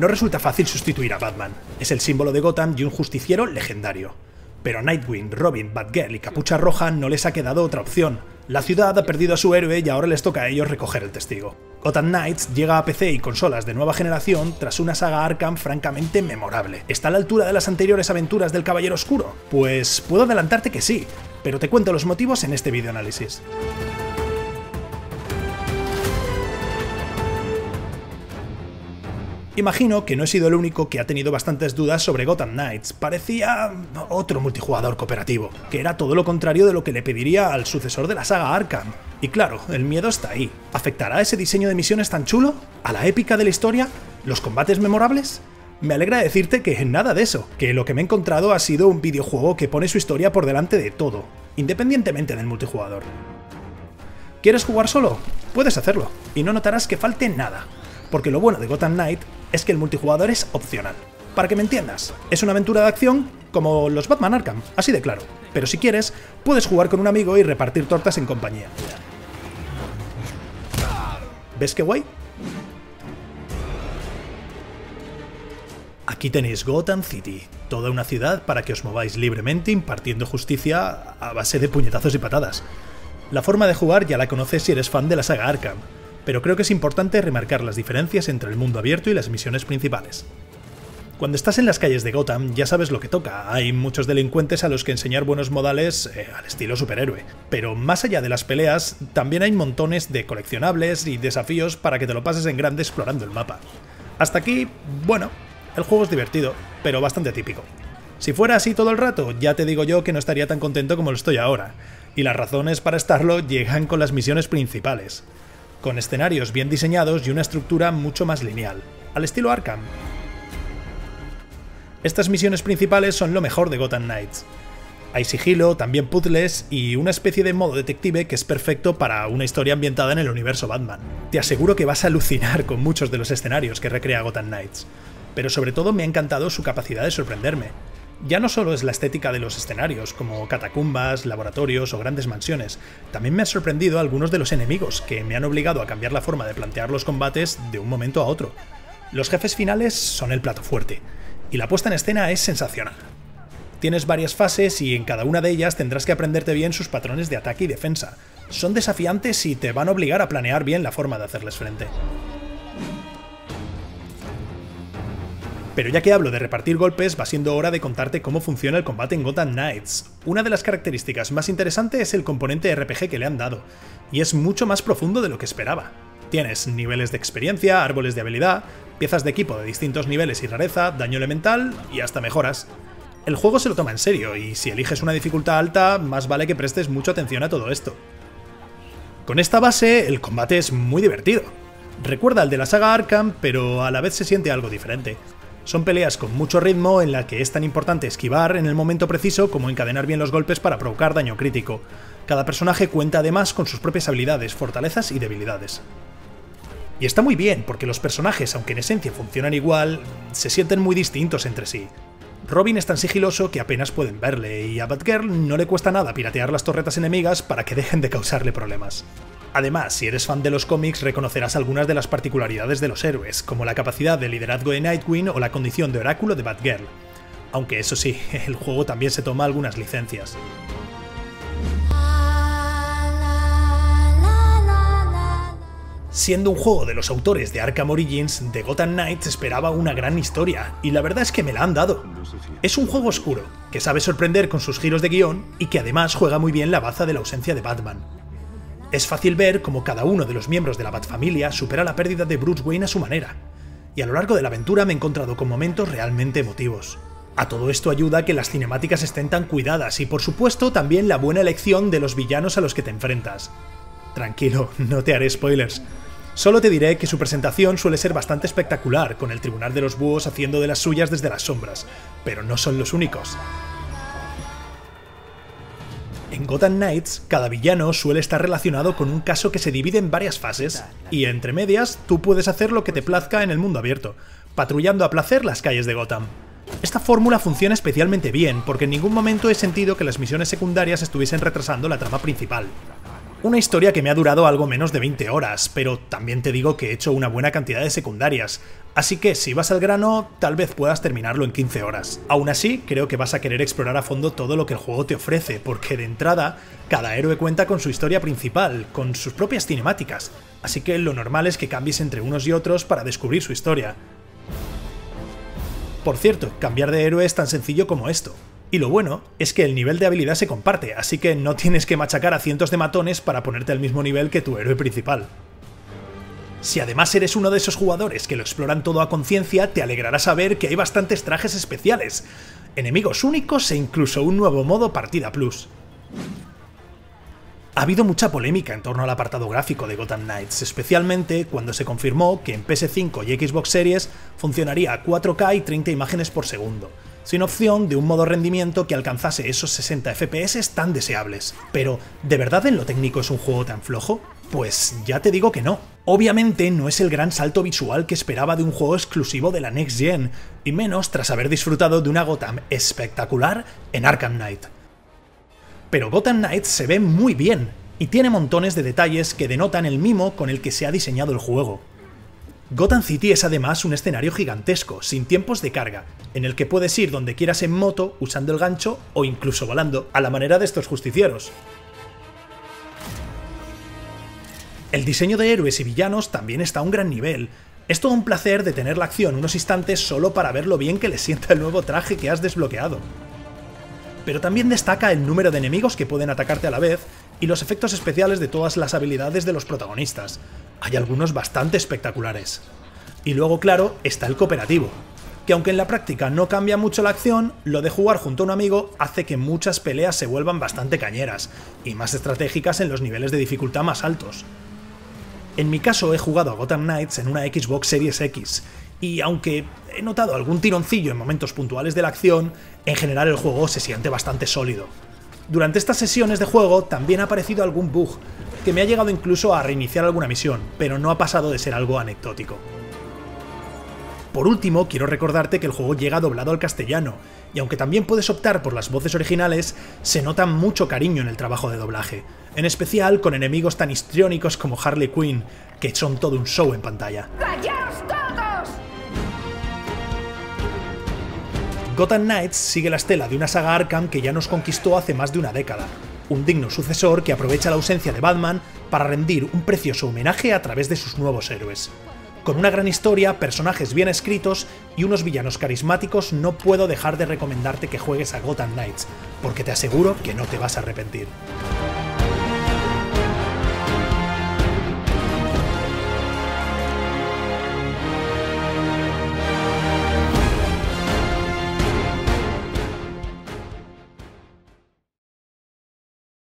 No resulta fácil sustituir a Batman. Es el símbolo de Gotham y un justiciero legendario. Pero a Nightwing, Robin, Batgirl y Capucha Roja no les ha quedado otra opción. La ciudad ha perdido a su héroe y ahora les toca a ellos recoger el testigo. Gotham Knights llega a PC y consolas de nueva generación tras una saga Arkham francamente memorable. ¿Está a la altura de las anteriores aventuras del Caballero Oscuro? Pues puedo adelantarte que sí, pero te cuento los motivos en este videoanálisis. Imagino que no he sido el único que ha tenido bastantes dudas sobre Gotham Knights. Parecía otro multijugador cooperativo, que era todo lo contrario de lo que le pediría al sucesor de la saga Arkham. Y claro, el miedo está ahí. ¿Afectará ese diseño de misiones tan chulo? ¿A la épica de la historia? ¿Los combates memorables? Me alegra decirte que nada de eso, que lo que me he encontrado ha sido un videojuego que pone su historia por delante de todo, independientemente del multijugador. ¿Quieres jugar solo? Puedes hacerlo, y no notarás que falte nada. Porque lo bueno de Gotham Knight es que el multijugador es opcional. Para que me entiendas, es una aventura de acción como los Batman Arkham, así de claro. Pero si quieres, puedes jugar con un amigo y repartir tortas en compañía. ¿Ves qué guay? Aquí tenéis Gotham City, toda una ciudad para que os mováis libremente impartiendo justicia a base de puñetazos y patadas. La forma de jugar ya la conoces si eres fan de la saga Arkham, pero creo que es importante remarcar las diferencias entre el mundo abierto y las misiones principales. Cuando estás en las calles de Gotham ya sabes lo que toca, hay muchos delincuentes a los que enseñar buenos modales al estilo superhéroe, pero más allá de las peleas también hay montones de coleccionables y desafíos para que te lo pases en grande explorando el mapa. Hasta aquí, bueno, el juego es divertido, pero bastante típico. Si fuera así todo el rato, ya te digo yo que no estaría tan contento como lo estoy ahora, y las razones para estarlo llegan con las misiones principales, con escenarios bien diseñados y una estructura mucho más lineal, al estilo Arkham. Estas misiones principales son lo mejor de Gotham Knights. Hay sigilo, también puzzles y una especie de modo detective que es perfecto para una historia ambientada en el universo Batman. Te aseguro que vas a alucinar con muchos de los escenarios que recrea Gotham Knights, pero sobre todo me ha encantado su capacidad de sorprenderme. Ya no solo es la estética de los escenarios, como catacumbas, laboratorios o grandes mansiones, también me han sorprendido algunos de los enemigos, que me han obligado a cambiar la forma de plantear los combates de un momento a otro. Los jefes finales son el plato fuerte, y la puesta en escena es sensacional. Tienes varias fases y en cada una de ellas tendrás que aprenderte bien sus patrones de ataque y defensa. Son desafiantes y te van a obligar a planear bien la forma de hacerles frente. Pero ya que hablo de repartir golpes, va siendo hora de contarte cómo funciona el combate en Gotham Knights. Una de las características más interesantes es el componente RPG que le han dado, y es mucho más profundo de lo que esperaba. Tienes niveles de experiencia, árboles de habilidad, piezas de equipo de distintos niveles y rareza, daño elemental y hasta mejoras. El juego se lo toma en serio, y si eliges una dificultad alta, más vale que prestes mucha atención a todo esto. Con esta base, el combate es muy divertido. Recuerda al de la saga Arkham, pero a la vez se siente algo diferente. Son peleas con mucho ritmo en la que es tan importante esquivar en el momento preciso como encadenar bien los golpes para provocar daño crítico. Cada personaje cuenta además con sus propias habilidades, fortalezas y debilidades. Y está muy bien, porque los personajes, aunque en esencia funcionan igual, se sienten muy distintos entre sí. Robin es tan sigiloso que apenas pueden verle, y a Batgirl no le cuesta nada piratear las torretas enemigas para que dejen de causarle problemas. Además, si eres fan de los cómics, reconocerás algunas de las particularidades de los héroes, como la capacidad de liderazgo de Nightwing o la condición de oráculo de Batgirl. Aunque eso sí, el juego también se toma algunas licencias. Siendo un juego de los autores de Arkham Origins, de Gotham Knights esperaba una gran historia, y la verdad es que me la han dado. Es un juego oscuro, que sabe sorprender con sus giros de guión, y que además juega muy bien la baza de la ausencia de Batman. Es fácil ver cómo cada uno de los miembros de la Batfamilia supera la pérdida de Bruce Wayne a su manera, y a lo largo de la aventura me he encontrado con momentos realmente emotivos. A todo esto ayuda que las cinemáticas estén tan cuidadas y por supuesto también la buena elección de los villanos a los que te enfrentas. Tranquilo, no te haré spoilers. Solo te diré que su presentación suele ser bastante espectacular, con el Tribunal de los Búhos haciendo de las suyas desde las sombras, pero no son los únicos. En Gotham Knights, cada villano suele estar relacionado con un caso que se divide en varias fases, y entre medias tú puedes hacer lo que te plazca en el mundo abierto, patrullando a placer las calles de Gotham. Esta fórmula funciona especialmente bien, porque en ningún momento he sentido que las misiones secundarias estuviesen retrasando la trama principal. Una historia que me ha durado algo menos de 20 horas, pero también te digo que he hecho una buena cantidad de secundarias, así que si vas al grano, tal vez puedas terminarlo en 15 horas. Aún así, creo que vas a querer explorar a fondo todo lo que el juego te ofrece, porque de entrada, cada héroe cuenta con su historia principal, con sus propias cinemáticas, así que lo normal es que cambies entre unos y otros para descubrir su historia. Por cierto, cambiar de héroe es tan sencillo como esto. Y lo bueno es que el nivel de habilidad se comparte, así que no tienes que machacar a cientos de matones para ponerte al mismo nivel que tu héroe principal. Si además eres uno de esos jugadores que lo exploran todo a conciencia, te alegrará saber que hay bastantes trajes especiales, enemigos únicos e incluso un nuevo modo Partida Plus. Ha habido mucha polémica en torno al apartado gráfico de Gotham Knights, especialmente cuando se confirmó que en PS5 y Xbox Series funcionaría a 4K y 30 imágenes por segundo, sin opción de un modo rendimiento que alcanzase esos 60 FPS tan deseables. Pero, ¿de verdad en lo técnico es un juego tan flojo? Pues ya te digo que no. Obviamente no es el gran salto visual que esperaba de un juego exclusivo de la Next Gen, y menos tras haber disfrutado de una Gotham espectacular en Arkham Knight. Pero Gotham Knights se ve muy bien, y tiene montones de detalles que denotan el mimo con el que se ha diseñado el juego. Gotham City es además un escenario gigantesco, sin tiempos de carga, en el que puedes ir donde quieras en moto, usando el gancho o incluso volando, a la manera de estos justicieros. El diseño de héroes y villanos también está a un gran nivel. Es todo un placer detener la acción unos instantes solo para ver lo bien que le sienta el nuevo traje que has desbloqueado. Pero también destaca el número de enemigos que pueden atacarte a la vez y los efectos especiales de todas las habilidades de los protagonistas. Hay algunos bastante espectaculares. Y luego, claro, está el cooperativo, que aunque en la práctica no cambia mucho la acción, lo de jugar junto a un amigo hace que muchas peleas se vuelvan bastante cañeras, y más estratégicas en los niveles de dificultad más altos. En mi caso he jugado a Gotham Knights en una Xbox Series X, y aunque he notado algún tironcillo en momentos puntuales de la acción, en general el juego se siente bastante sólido. Durante estas sesiones de juego también ha aparecido algún bug, que me ha llegado incluso a reiniciar alguna misión, pero no ha pasado de ser algo anecdótico. Por último, quiero recordarte que el juego llega doblado al castellano, y aunque también puedes optar por las voces originales, se nota mucho cariño en el trabajo de doblaje, en especial con enemigos tan histriónicos como Harley Quinn, que son todo un show en pantalla. ¡Callaos todos! Gotham Knights sigue la estela de una saga Arkham que ya nos conquistó hace más de una década, un digno sucesor que aprovecha la ausencia de Batman para rendir un precioso homenaje a través de sus nuevos héroes. Con una gran historia, personajes bien escritos y unos villanos carismáticos, no puedo dejar de recomendarte que juegues a Gotham Knights, porque te aseguro que no te vas a arrepentir.